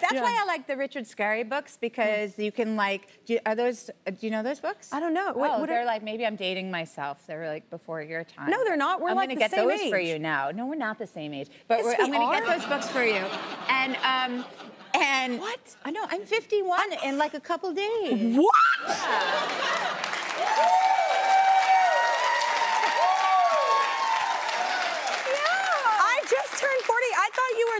That's why I like the Richard Scarry books, because you can like, do you know those books? I don't know. What they're like, maybe I'm dating myself. They're like before your time. No, they're not. We're I'm like the same age. I'm gonna get those for you now. No, we're not the same age. But yes, I'm gonna get those books for you. And what? I know, I'm 51 in like a couple days. What? Yeah.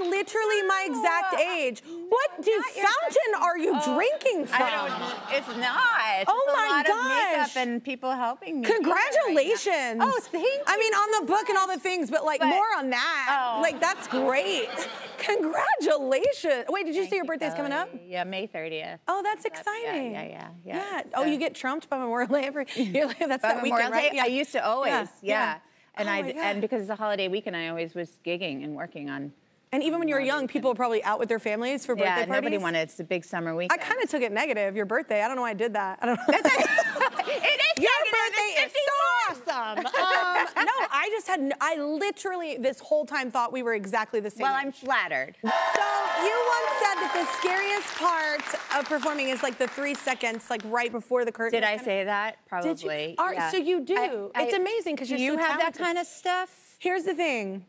Literally my exact age. What fountain are you drinking from? It's not. Oh my gosh. A lot of makeup and people helping me. Congratulations. Right now. Oh, thank you. I mean, on the book and all the things, but like more on that. Oh. Like, that's great. Congratulations. Wait, did you say your birthday's coming up? Yeah, May 30th. Oh, that's exciting. Yeah. Oh, you get trumped by Memorial Day every year. That's that weekend, right? Yeah. I used to always, yeah. And because it's a holiday weekend, I always was gigging and working on. And even when you were young, people were probably out with their families for birthday parties. Yeah, nobody wanted. It's the big summer weekend. I kind of took it negative. Your birthday. I don't know why I did that. I don't know. It is your birthday. It's so awesome. No, I just had. I literally this whole time thought we were exactly the same. Well, I'm flattered. So you once said that the scariest part of performing is like the 3 seconds, like right before the curtain. Did I say that? Probably. Did you? Yeah. So you do. It's amazing because you're so talented. You have that kind of stuff. Here's the thing.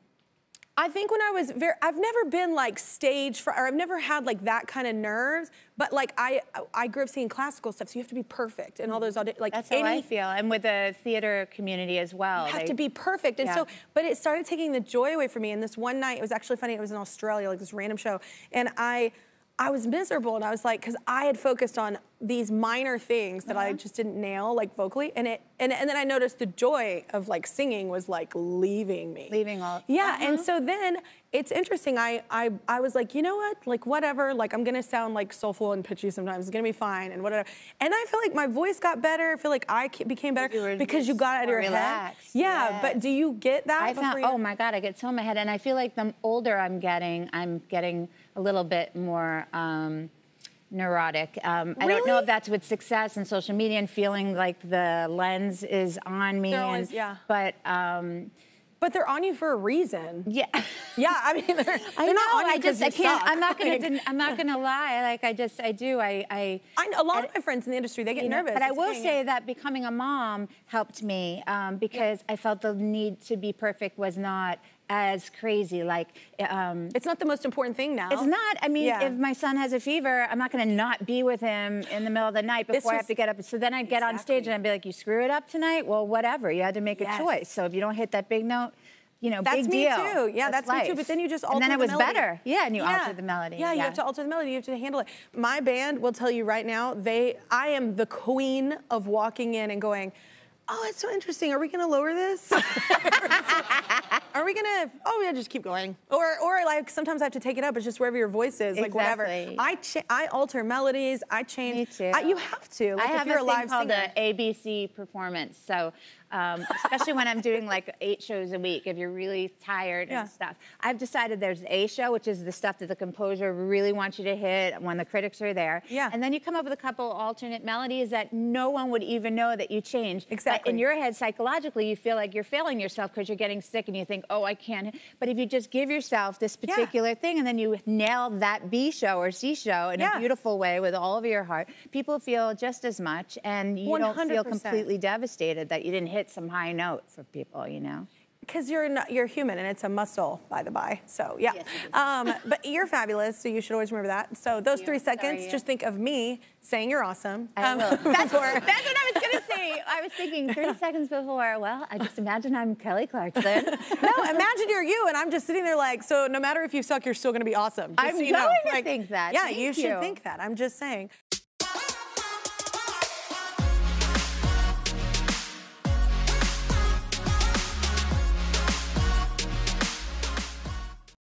I think when I was very, I've never been like stage fright, or I've never had like that kind of nerves, but like I grew up seeing classical stuff, so you have to be perfect and all those, like that's how I feel, and with the theater community as well. You have to be perfect, and so, but it started taking the joy away from me, and this one night, it was actually funny, it was in Australia, like this random show, and I was miserable, and I was like, because I had focused on these minor things that I just didn't nail, like vocally, and then I noticed the joy of like singing was like leaving me. Leaving all. Yeah, and so then it's interesting. I was like, you know what? Like whatever. Like I'm gonna sound like soulful and pitchy sometimes. It's gonna be fine and whatever. And I feel like my voice got better. I feel like I became better because you got out of your head. Yeah, but do you get that? I found. Oh my God, I get so in my head, and I feel like the older I'm getting a little bit more neurotic. Really? I don't know if that's with success and social media and feeling like the lens is on me. Always, but they're on you for a reason. Yeah. Yeah, I mean, they're not on you because you suck. I'm not gonna lie. Like, I do. A lot of my friends in the industry, they get nervous. But I will say that becoming a mom helped me because I felt the need to be perfect was not as crazy, like... it's not the most important thing now. It's not. I mean, if my son has a fever, I'm not gonna not be with him in the middle of the night before I have to get up. So then I'd get on stage and I'd be like, you screw it up tonight? Well, whatever, you had to make a choice. So if you don't hit that big note, you know, big deal. That's me too. Yeah, that's me too, but then you just alter the melody. And then it was better. Yeah, and you altered the melody. Yeah, you have to alter the melody, you have to handle it. My band will tell you right now, I am the queen of walking in and going, oh, it's so interesting. Are we gonna lower this? Are we gonna? Oh, yeah, just keep going. Or like sometimes I have to take it up. It's just wherever your voice is, like whatever. I alter melodies. I change. Me too. You have to. Like, I have a thing called an ABC performance. So, especially when I'm doing like 8 shows a week, if you're really tired and stuff, I've decided there's a show, which is the stuff that the composer really wants you to hit when the critics are there. Yeah. And then you come up with a couple alternate melodies that no one would even know that you changed. Exactly. But in your head, psychologically, you feel like you're failing yourself because you're getting sick and you think, oh, I can't. But if you just give yourself this particular thing and then you nail that B show or C show in a beautiful way with all of your heart, people feel just as much, and you 100%. Don't feel completely devastated that you didn't hit some high note for people, you know? Because you're human, and it's a muscle, by the by. So, yeah. Yes, but you're fabulous, so you should always remember that. So those 3 seconds, just think of me saying you're awesome. I will. That's what I was going to say. I was thinking 3 seconds before, well, I just imagine I'm Kelly Clarkson. No, imagine you're you, and I'm just sitting there like, so no matter if you suck, you're still going to be awesome. Just, I'm going to think that. Yeah, you should think that. I'm just saying.